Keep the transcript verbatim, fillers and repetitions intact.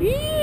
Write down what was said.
Wee!